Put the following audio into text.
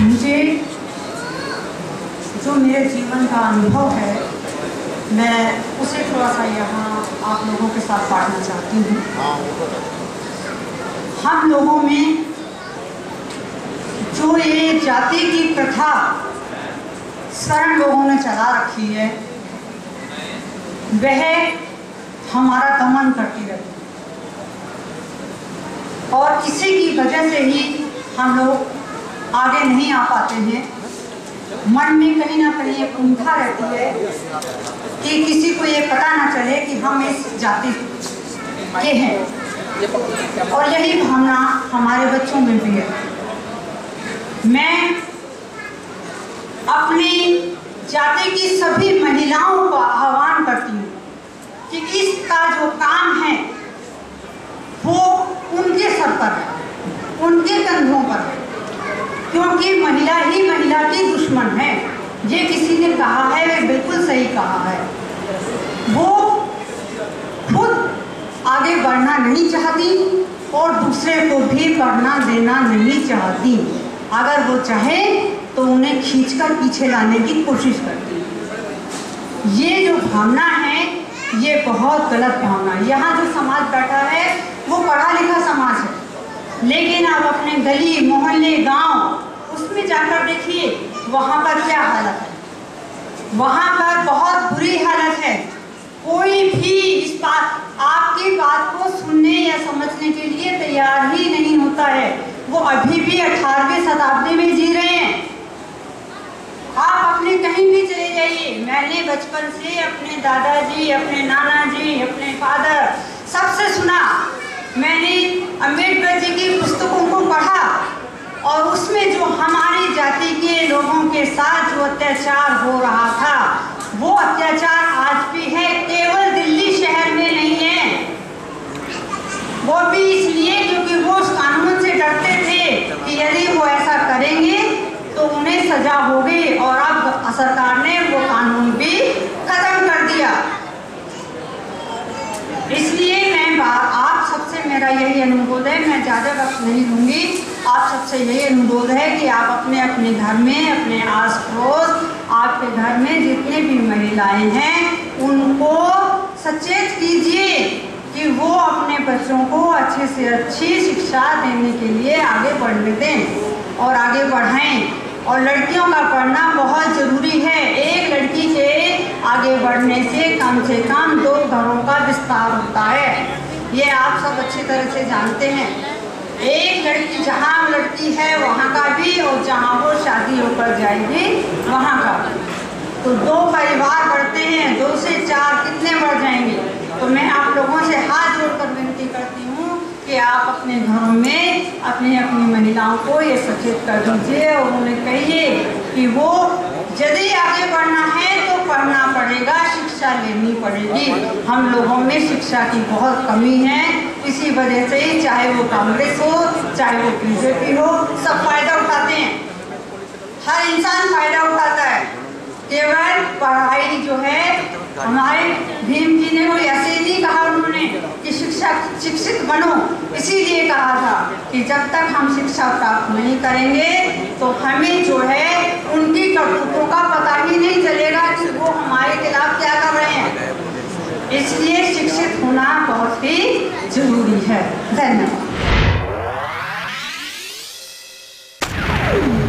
मुझे जो मेरे जीवन का अनुभव है मैं उसे थोड़ा सा यहाँ आप लोगों के साथ बांटना चाहती हूँ। हम लोगों में जो ये जाति की प्रथा शरण लोगों ने चला रखी है वह हमारा दमन करती रहती है और इसी की वजह से ही हम लोग आगे नहीं आ पाते हैं। मन में कहीं ना कहीं एक उम्मीद रहती है कि किसी को ये पता ना चले कि हम इस जाति के हैं और यही भावना हमारे बच्चों में भी है। मैं अपनी जाति की सभी महिलाओं का आह्वान करती हूँ कि इसका जो काम है वो उनके सर पर है, उनके कंधों पर है, क्योंकि महिला ही महिला की दुश्मन है। ये किसी ने कहा है, वे बिल्कुल सही कहा है। वो खुद आगे बढ़ना नहीं चाहती और दूसरे को भी बढ़ना देना नहीं चाहती। अगर वो चाहे तो उन्हें खींचकर पीछे लाने की कोशिश करती। ये जो भावना है ये बहुत गलत भावना है। यहाँ जो समाज बैठा है वो पढ़ा लिखा समाज है, लेकिन आप अपने गली मोहल्ले गांव उसमें जाकर देखिए वहाँ पर क्या हालत है। वहाँ पर बहुत बुरी हालत है। कोई भी इस बात आपकी बात को सुनने या समझने के लिए तैयार ही नहीं होता है। वो अभी भी 18वीं शताब्दी में जी रहे हैं। आप अपने कहीं भी चले जाइए, मैंने बचपन से अपने दादाजी, अपने नाना जी, अपने फादर सबसे सुना। मैंने अम्बेडकर जी की पुस्तकों को पढ़ा और उसमें जो हमारी जाति के लोगों के साथ जो अत्याचार हो रहा था वो अत्याचार आज भी है। केवल दिल्ली शहर में नहीं है, वो भी इसलिए क्योंकि वो उस कानून से डरते थे कि यदि वो ऐसा करेंगे तो उन्हें सजा होगी और अब सरकार ने वो कानून भी खत्म कर दिया। इसलिए मैं आप सबसे मेरा यही अनुरोध है, मैं ज़्यादा वक्त नहीं लूँगी, आप सबसे यही अनुरोध है कि आप अपने अपने घर में, अपने आस पड़ोस, आपके घर में जितने भी महिलाएं हैं उनको सचेत कीजिए कि वो अपने बच्चों को अच्छे से अच्छी शिक्षा देने के लिए आगे बढ़ने दें और आगे बढ़ाएं। और लड़कियों का पढ़ना बहुत ज़रूरी है। एक लड़की के आगे बढ़ने से कम 2 घरों का विस्तार होता है, ये आप सब अच्छी तरह से जानते हैं। एक लड़की जहाँ लड़की है वहाँ का भी और जहाँ वो शादी होकर जाएगी वहाँ का भी। तो 2 परिवार बढ़ते हैं, 2 से 4 कितने बढ़ जाएंगे। तो मैं आप लोगों से हाथ जोड़कर विनती करती हूँ कि आप अपने घरों में अपनी अपनी महिलाओं को ये सचेत कर दीजिए और उन्हें कहिए कि वो यदि आगे बढ़ना है तो पढ़ना पड़ेगा, शिक्षा लेनी पड़ेगी। हम लोगों में शिक्षा की बहुत कमी है, इसी वजह से ही चाहे वो कांग्रेस हो चाहे वो बीजेपी हो सब फायदा उठाते हैं। हर इंसान फायदा उठाता है। केवल पढ़ाई जो है, हमारे भीम जी ने कोई ऐसे नहीं कहा, उन्होंने कि शिक्षा शिक्षित बनो, इसीलिए कहा था कि जब तक हम शिक्षा प्राप्त नहीं करेंगे तो हमें जो है उनकी करतूतों का पता ही नहीं चलेगा कि वो हमारे खिलाफ क्या कर रहे हैं। इसलिए शिक्षित होना बहुत ही जरूरी है। धन्यवाद।